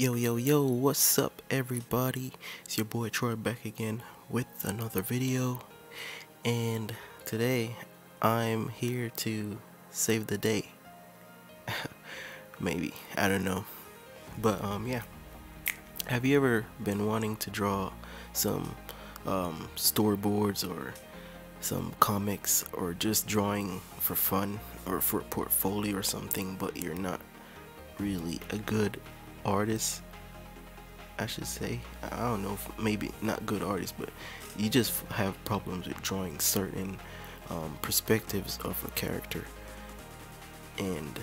Yo, what's up everybody? It's your boy Troy back again with another video, and today I'm here to save the day. Maybe, I don't know, but yeah, have you ever been wanting to draw some storyboards or some comics, or just drawing for fun or for a portfolio or something, but you're not really a good artist, I should say? I don't know, maybe not good artist, but you just have problems with drawing certain perspectives of a character, and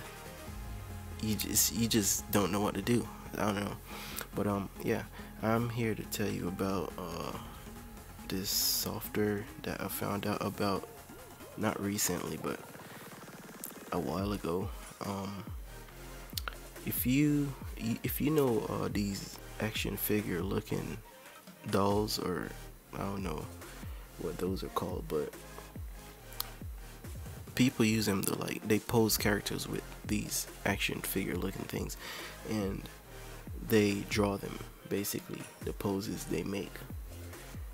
you just don't know what to do. I don't know, but yeah, I'm here to tell you about this software that I found out about, not recently but a while ago. If you know these action figure looking dolls, or I don't know what those are called, but people use them to, like, they pose characters with these action figure looking things and they draw them, basically the poses they make.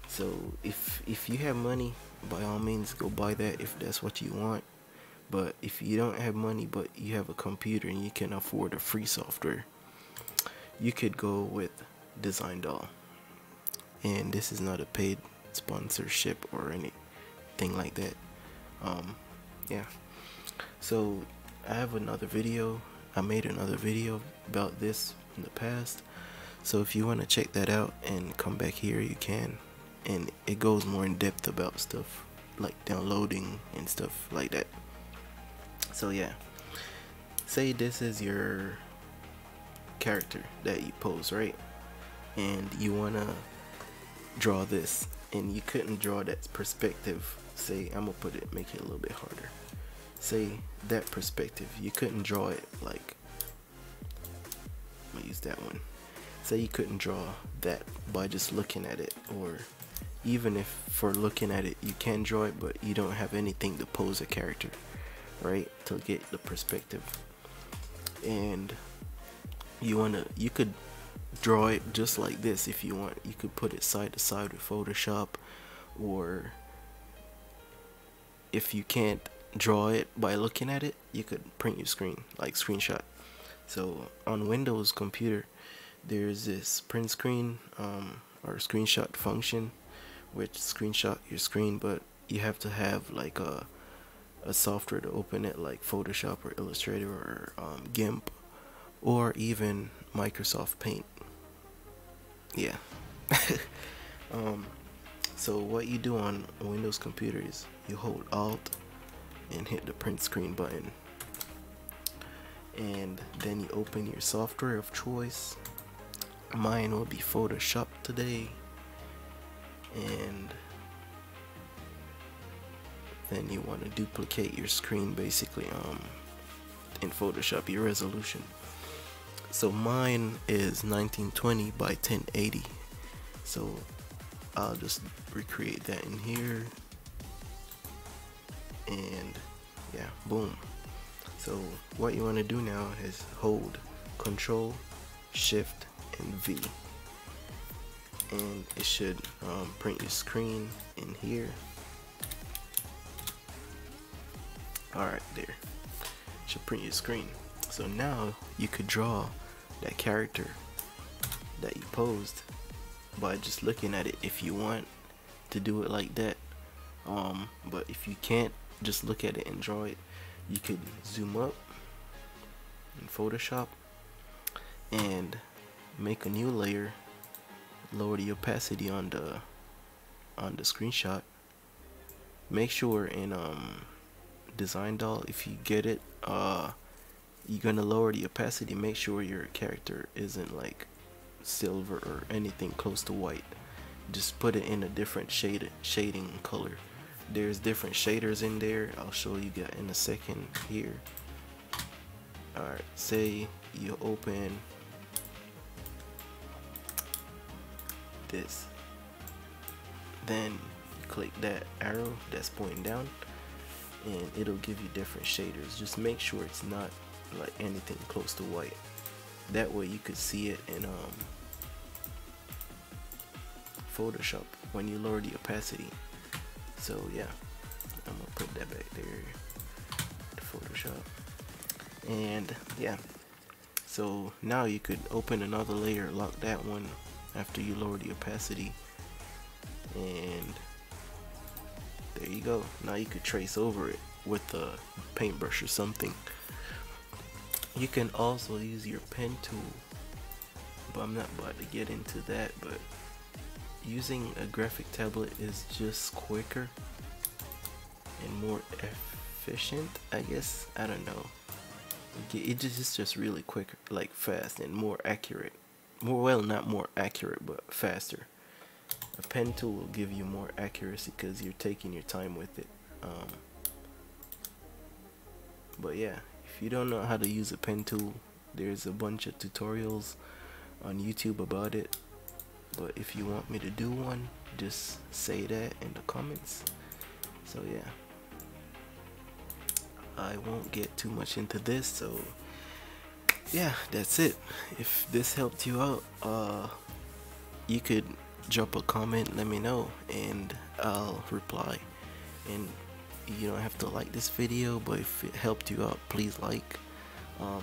So if you have money, by all means go buy that if that's what you want. But if you don't have money but you have a computer and you can afford a free software, you could go with Design Doll. And this is not a paid sponsorship or anything like that. Yeah, so I have another video, I made another video about this in the past, so if you want to check that out and come back here, you can. And it goes more in depth about stuff like downloading and stuff like that. So yeah, say this is your character that you pose, right? And you wanna draw this, and you couldn't draw that perspective. Say, I'm gonna put it, make it a little bit harder. Say that perspective, you couldn't draw it, like, I'm gonna use that one. Say you couldn't draw that by just looking at it, or even if for looking at it you can draw it, but you don't have anything to pose a character, right, to get the perspective. And you could draw it just like this if you want. You could put it side to side with Photoshop, or if you can't draw it by looking at it, you could print your screen, like screenshot. So on Windows computer there's this print screen or screenshot function, which screenshot your screen, but you have to have like a software to open it, like Photoshop or Illustrator or GIMP, or even Microsoft Paint. Yeah. So what you do on a Windows computer is you hold Alt and hit the print screen button, and then you open your software of choice. Mine will be Photoshop today, and then you want to duplicate your screen, basically, in Photoshop, your resolution. So mine is 1920 by 1080, so I'll just recreate that in here, and yeah, boom. So what you want to do now is hold Control, Shift and V, and it should print your screen in here. Alright, there, should print your screen. So now you could draw that character that you posed by just looking at it if you want to do it like that. But if you can't just look at it and draw it, you could zoom up in Photoshop and make a new layer, lower the opacity on the screenshot. Make sure in Design Doll, if you get it, you're gonna lower the opacity. Make sure your character isn't like silver or anything close to white. Just put it in a different shading color. There's different shaders in there, I'll show you that in a second here. Alright, say you open this, then you click that arrow that's pointing down, and it'll give you different shaders. Just make sure it's not like anything close to white. That way you could see it in Photoshop when you lower the opacity. So yeah, I'm gonna put that back there to Photoshop. And yeah, so now you could open another layer, lock that one after you lower the opacity, and there you go. Now you could trace over it with a paintbrush or something. You can also use your pen tool, but I'm not about to get into that. But using a graphic tablet is just quicker and more efficient, I guess. I don't know, it's just really quick, like fast and more accurate. Well, not more accurate, but faster. A pen tool will give you more accuracy because you're taking your time with it. But yeah, if you don't know how to use a pen tool, there's a bunch of tutorials on YouTube about it. But if you want me to do one, just say that in the comments. So yeah, I won't get too much into this. So yeah, that's it. If this helped you out, you could drop a comment, let me know, and I'll reply. And you don't have to like this video, but if it helped you out, please like,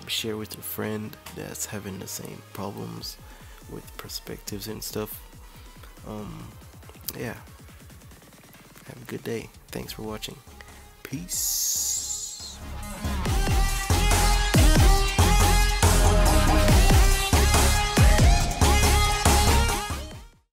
share with a friend that's having the same problems with perspectives and stuff. Yeah, have a good day. Thanks for watching. Peace.